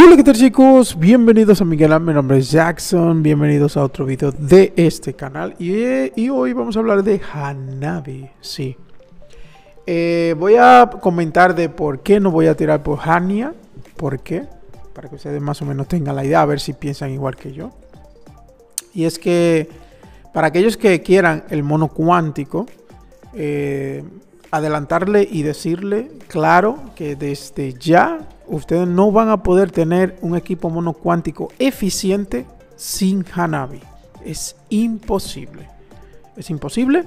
Hola, ¿qué tal chicos? Bienvenidos a mi canal, mi nombre es Jackson, bienvenidos a otro video de este canal y hoy vamos a hablar de Hanabi, sí. Voy a comentar de por qué no voy a tirar por Hania, por qué, para que ustedes más o menos tengan la idea, a ver si piensan igual que yo. Y es que para aquellos que quieran el mono cuántico, adelantarle y decirle claro que desde ya ustedes no van a poder tener un equipo monocuántico eficiente sin Hanabi. Es imposible. Es imposible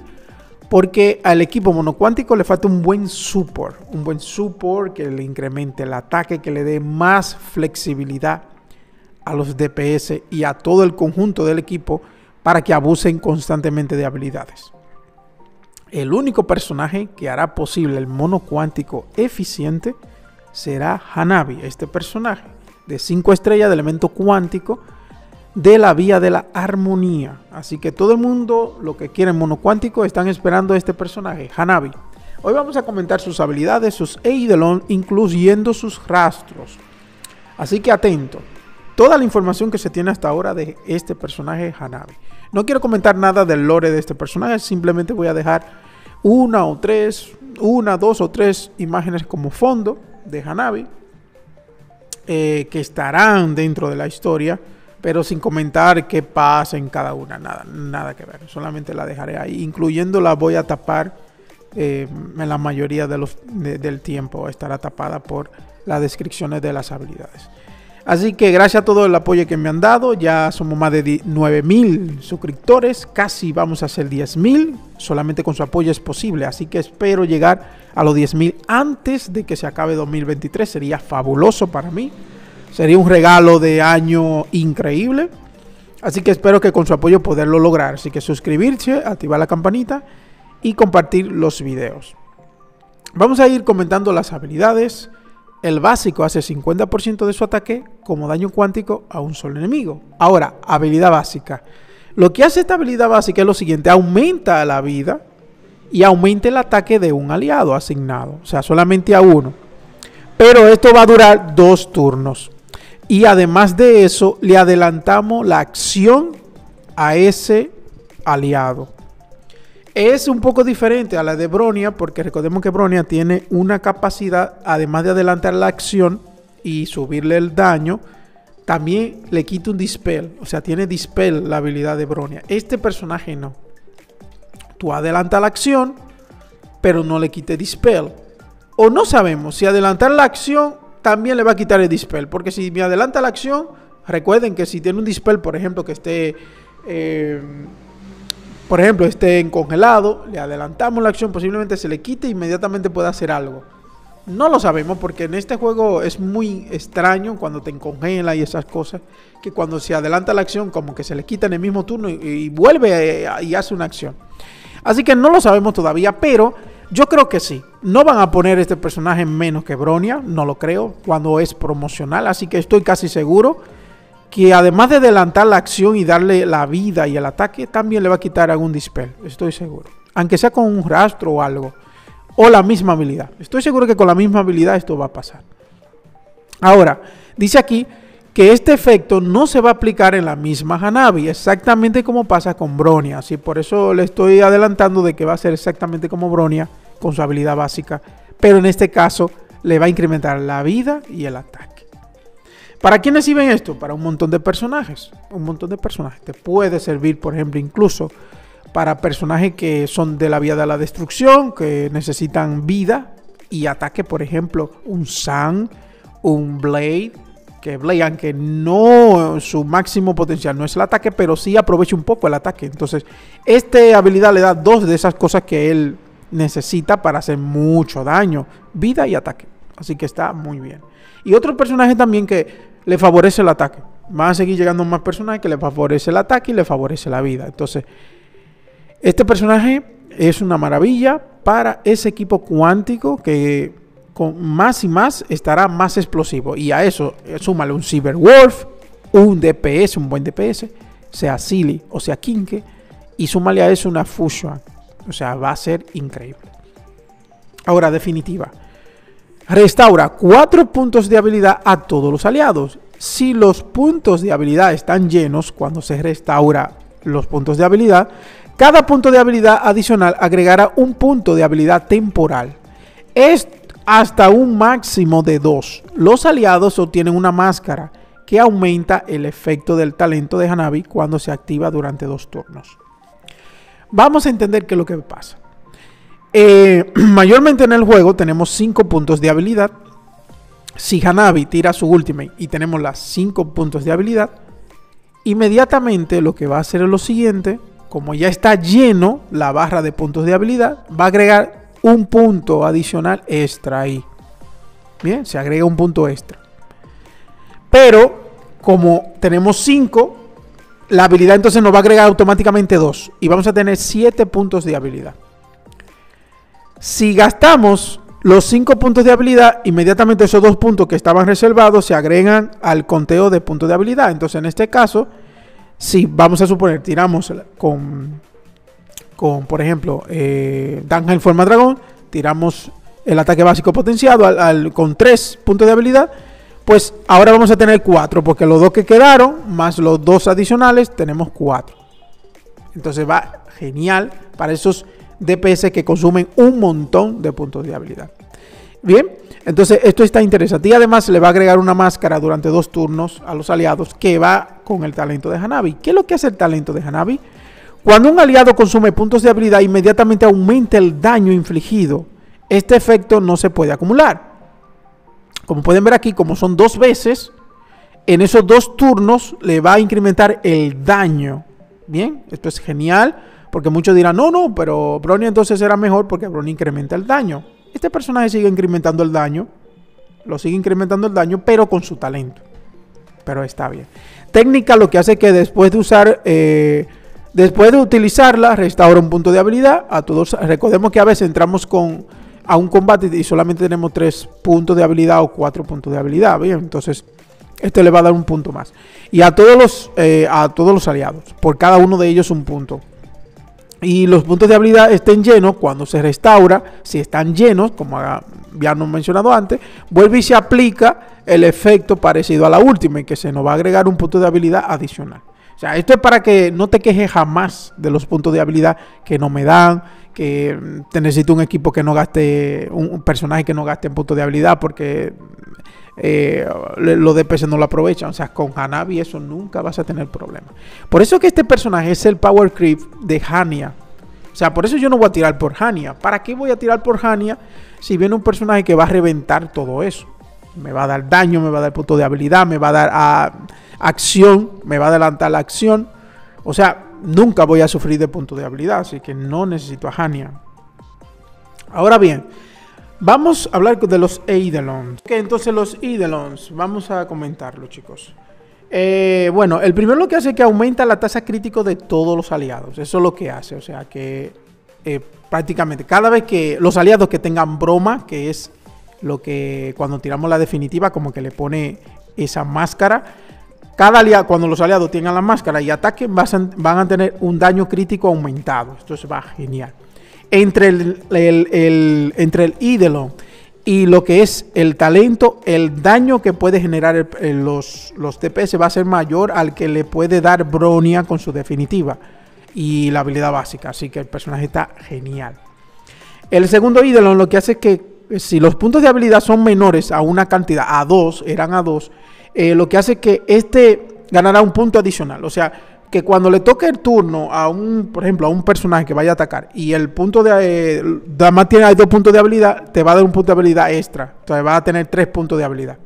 porque al equipo monocuántico le falta un buen support. Un buen support que le incremente el ataque, que le dé más flexibilidad a los DPS y a todo el conjunto del equipo para que abusen constantemente de habilidades. El único personaje que hará posible el monocuántico eficiente será Hanabi, este personaje de 5 estrellas de elemento cuántico de la vía de la armonía. Así que todo el mundo, lo que quieren monocuántico, están esperando a este personaje, Hanabi. Hoy vamos a comentar sus habilidades, sus eidolon, incluyendo sus rastros. Así que atento, toda la información que se tiene hasta ahora de este personaje, Hanabi. No quiero comentar nada del lore de este personaje, simplemente voy a dejar una, dos o tres imágenes como fondo de Hanabi que estarán dentro de la historia, pero sin comentar qué pasa en cada una, nada que ver, solamente la dejaré ahí, incluyendo la voy a tapar en la mayoría del tiempo estará tapada por las descripciones de las habilidades. Así que gracias a todo el apoyo que me han dado, ya somos más de 9.000 suscriptores, casi vamos a hacer 10.000, solamente con su apoyo es posible, así que espero llegar a los 10.000 antes de que se acabe 2023, sería fabuloso para mí, sería un regalo de año increíble, así que espero que con su apoyo poderlo lograr, así que suscribirse, activar la campanita y compartir los videos. Vamos a ir comentando las habilidades. El básico hace 50% de su ataque como daño cuántico a un solo enemigo. Ahora, habilidad básica. Lo que hace esta habilidad básica es lo siguiente. Aumenta la vida y aumenta el ataque de un aliado asignado. O sea, solamente a uno. Pero esto va a durar 2 turnos. Y además de eso, le adelantamos la acción a ese aliado. Es un poco diferente a la de Bronya, porque recordemos que Bronya tiene una capacidad, además de adelantar la acción y subirle el daño, también le quita un dispel, o sea, tiene dispel la habilidad de Bronya. Este personaje no. Tú adelantas la acción, pero no le quite dispel. O no sabemos, si adelantar la acción también le va a quitar el dispel, porque si me adelanta la acción, recuerden que si tiene un dispel, por ejemplo, que esté... por ejemplo, esté en congelado, le adelantamos la acción, posiblemente se le quite e inmediatamente pueda hacer algo. No lo sabemos porque en este juego es muy extraño cuando te congela y esas cosas, que cuando se adelanta la acción como que se le quita en el mismo turno y vuelve y hace una acción. Así que no lo sabemos todavía, pero yo creo que sí. No van a poner este personaje menos que Bronya, no lo creo, cuando es promocional, así que estoy casi seguro que además de adelantar la acción y darle la vida y el ataque, también le va a quitar algún dispel, estoy seguro. Aunque sea con un rastro o algo. O la misma habilidad. Estoy seguro que con la misma habilidad esto va a pasar. Ahora, dice aquí que este efecto no se va a aplicar en la misma Hanabi, exactamente como pasa con Bronya. Así por eso le estoy adelantando de que va a ser exactamente como Bronya, con su habilidad básica. Pero en este caso, le va a incrementar la vida y el ataque. ¿Para quiénes sirven esto? Para un montón de personajes. Un montón de personajes. Te puede servir, por ejemplo, incluso para personajes que son de la vía de la destrucción, que necesitan vida y ataque. Por ejemplo, un San, un Blade. Que Blade, aunque no su máximo potencial no es el ataque, pero sí aprovecha un poco el ataque. Entonces, esta habilidad le da 2 de esas cosas que él necesita para hacer mucho daño. Vida y ataque. Así que está muy bien. Y otro personaje también que le favorece el ataque. Van a seguir llegando más personajes que le favorece el ataque y le favorece la vida. Entonces, este personaje es una maravilla para ese equipo cuántico que con más y más estará más explosivo. Y a eso súmale un Cyberwolf, un DPS, un buen DPS, sea Silly o sea Kinky, y súmale a eso una Fushuan. O sea, va a ser increíble. Ahora, definitiva. Restaura 4 puntos de habilidad a todos los aliados Si los puntos de habilidad están llenos cuando se restaura los puntos de habilidad, cada punto de habilidad adicional agregará un punto de habilidad temporal. Es hasta un máximo de 2. Los aliados obtienen una máscara que aumenta el efecto del talento de Hanabi cuando se activa durante 2 turnos. Vamos a entender qué es lo que pasa. Mayormente en el juego tenemos 5 puntos de habilidad. Si Hanabi tira su ultimate y tenemos las 5 puntos de habilidad, inmediatamente lo que va a hacer es lo siguiente: como ya está lleno la barra de puntos de habilidad, va a agregar un punto adicional extra ahí. Bien, se agrega un punto extra. Pero como tenemos 5, la habilidad entonces nos va a agregar automáticamente 2. Y vamos a tener 7 puntos de habilidad. Si gastamos los 5 puntos de habilidad, inmediatamente esos 2 puntos que estaban reservados se agregan al conteo de puntos de habilidad. Entonces, en este caso, si vamos a suponer, tiramos con por ejemplo, Dan Heng forma dragón, tiramos el ataque básico potenciado con 3 puntos de habilidad, pues ahora vamos a tener 4, porque los 2 que quedaron, más los 2 adicionales, tenemos 4. Entonces va genial para esos DPS que consumen un montón de puntos de habilidad. Bien, entonces esto está interesante. Y además le va a agregar una máscara durante 2 turnos a los aliados que va con el talento de Hanabi. ¿Qué es lo que hace el talento de Hanabi? Cuando un aliado consume puntos de habilidad, inmediatamente aumenta el daño infligido. Este efecto no se puede acumular. Como pueden ver aquí, como son 2 veces, en esos 2 turnos le va a incrementar el daño. Bien, esto es genial, porque muchos dirán, no, pero Bronya entonces era mejor porque Bronya incrementa el daño. Este personaje sigue incrementando el daño, pero con su talento. Pero está bien. Técnica lo que hace que después de utilizarla, restaura un punto de habilidad a todos. Recordemos que a veces entramos a un combate y solamente tenemos 3 puntos de habilidad o 4 puntos de habilidad. Bien, entonces este le va a dar un punto más. Y a todos los aliados, por cada uno de ellos un punto. Y los puntos de habilidad estén llenos, cuando se restaura, si están llenos, como ya nos mencionado antes, vuelve y se aplica el efecto parecido a la última, en que se nos va a agregar un punto de habilidad adicional. O sea, esto es para que no te quejes jamás de los puntos de habilidad que no me dan, que te necesito un equipo que no gaste, un personaje que no gaste en puntos de habilidad porque los DPS no lo aprovechan. O sea, con Hanabi eso nunca vas a tener problema. Por eso que este personaje es el power creep de Hania. O sea, por eso yo no voy a tirar por Hania. ¿Para qué voy a tirar por Hania si viene un personaje que va a reventar todo eso? Me va a dar daño, me va a dar punto de habilidad, me va a dar acción, me va a adelantar la acción. O sea, nunca voy a sufrir de punto de habilidad, así que no necesito a Hania. Ahora bien, vamos a hablar de los Eidolons. Ok, entonces los Eidolons, vamos a comentarlo, chicos. Bueno, el primero lo que hace es que aumenta la tasa crítica de todos los aliados. Eso es lo que hace, o sea que prácticamente cada vez que los aliados que tengan broma, que es lo que cuando tiramos la definitiva como que le pone esa máscara, cada aliado, cuando los aliados tengan la máscara y ataquen, van a tener un daño crítico aumentado. Esto va genial. Entre el Eidolon y lo que es el talento, el daño que puede generar los DPS va a ser mayor al que le puede dar Bronya con su definitiva y la habilidad básica. Así que el personaje está genial. El segundo Eidolon lo que hace es que si los puntos de habilidad son menores a una cantidad, eran a dos, lo que hace es que este ganará un punto adicional. O sea, que cuando le toque el turno por ejemplo, a un personaje que vaya a atacar y el punto de además tiene 2 puntos de habilidad, te va a dar un punto de habilidad extra. Entonces va a tener 3 puntos de habilidad.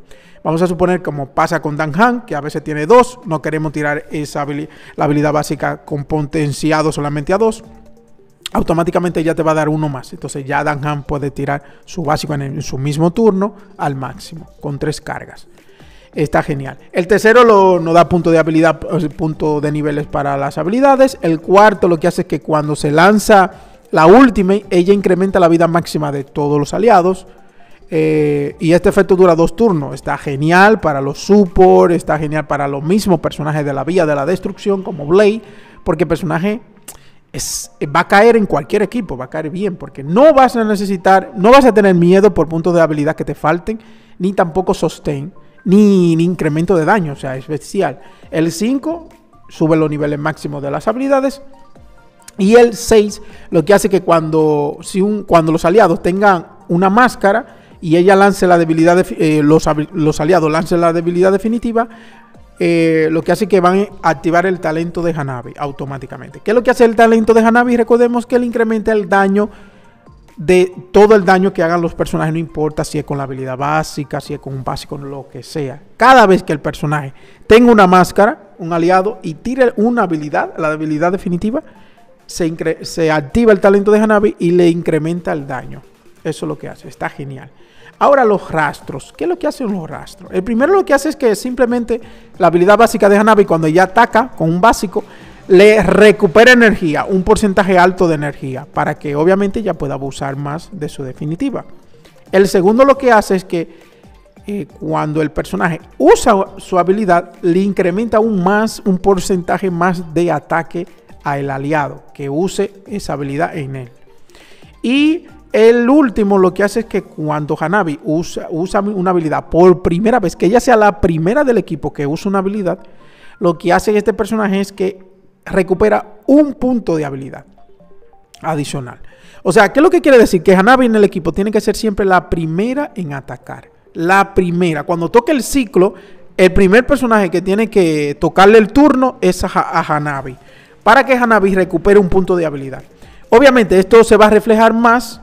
Vamos a suponer, como pasa con Dan Heng, que a veces tiene 2, no queremos tirar la habilidad básica con potenciado solamente a 2. Automáticamente ya te va a dar 1 más. Entonces ya Dan Heng puede tirar su básico en su mismo turno al máximo, con 3 cargas. Está genial. El tercero nos da punto de habilidad, punto de niveles para las habilidades. El cuarto lo que hace es que cuando se lanza la ultimate, ella incrementa la vida máxima de todos los aliados. Y este efecto dura 2 turnos. Está genial para los support, está genial para los mismos personajes de la vía de la destrucción como Blade, porque el personaje va a caer en cualquier equipo, va a caer bien, porque no vas a tener miedo por puntos de habilidad que te falten, ni tampoco sustain, ni incremento de daño, o sea, especial. El 5 sube los niveles máximos de las habilidades. Y el 6 lo que hace que cuando los aliados tengan una máscara y ella lance la debilidad, los aliados lancen la debilidad definitiva, lo que hace que van a activar el talento de Hanabi automáticamente. ¿Qué es lo que hace el talento de Hanabi? Recordemos que él incrementa el daño de todo el daño que hagan los personajes, no importa si es con la habilidad básica, si es con un básico, lo que sea. Cada vez que el personaje tenga una máscara, un aliado, y tire una habilidad, la habilidad definitiva, se activa el talento de Hanabi y le incrementa el daño. Eso es lo que hace, está genial. Ahora los rastros, ¿qué es lo que hacen los rastros? El primero lo que hace es que simplemente la habilidad básica de Hanabi, cuando ella ataca con un básico, le recupera energía, un porcentaje alto de energía, para que obviamente ya pueda abusar más de su definitiva. El segundo lo que hace es que cuando el personaje usa su habilidad, le incrementa aún más un porcentaje más de ataque al aliado que use esa habilidad en él. Y el último lo que hace es que cuando Hanabi usa una habilidad por primera vez, que ella sea la primera del equipo que usa una habilidad, lo que hace este personaje es que recupera un punto de habilidad adicional. O sea, ¿qué es lo que quiere decir? Que Hanabi en el equipo tiene que ser siempre la primera en atacar. La primera. Cuando toque el ciclo, el primer personaje que tiene que tocarle el turno es a Hanabi, para que Hanabi recupere un punto de habilidad. Obviamente esto se va a reflejar más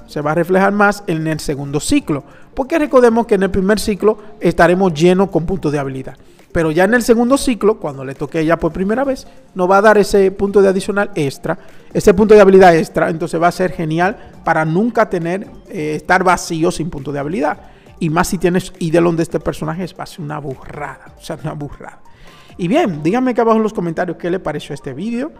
en el segundo ciclo, porque recordemos que en el primer ciclo estaremos llenos con puntos de habilidad, pero ya en el segundo ciclo, cuando le toque ya por primera vez, nos va a dar ese punto de adicional extra, ese punto de habilidad extra. Entonces va a ser genial para nunca tener, estar vacío sin punto de habilidad, y más si tienes Idelon de este personaje, va a ser una burrada, o sea, una burrada. Y bien, díganme acá abajo en los comentarios qué le pareció este vídeo.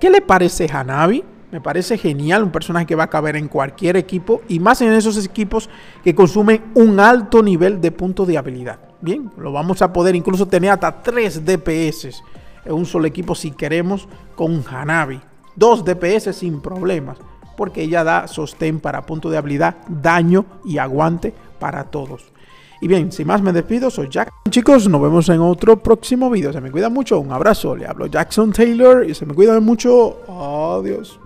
¿Qué le parece Hanabi? Me parece genial, un personaje que va a caber en cualquier equipo, y más en esos equipos que consumen un alto nivel de puntos de habilidad. Bien, lo vamos a poder incluso tener hasta 3 DPS en un solo equipo si queremos con Hanabi. 2 DPS sin problemas, porque ella da sostén para punto de habilidad, daño y aguante para todos. Y bien, sin más me despido, soy Jackson. Chicos, nos vemos en otro próximo video. Se me cuida mucho, un abrazo, le hablo Jackson Taylor y se me cuida mucho. Adiós.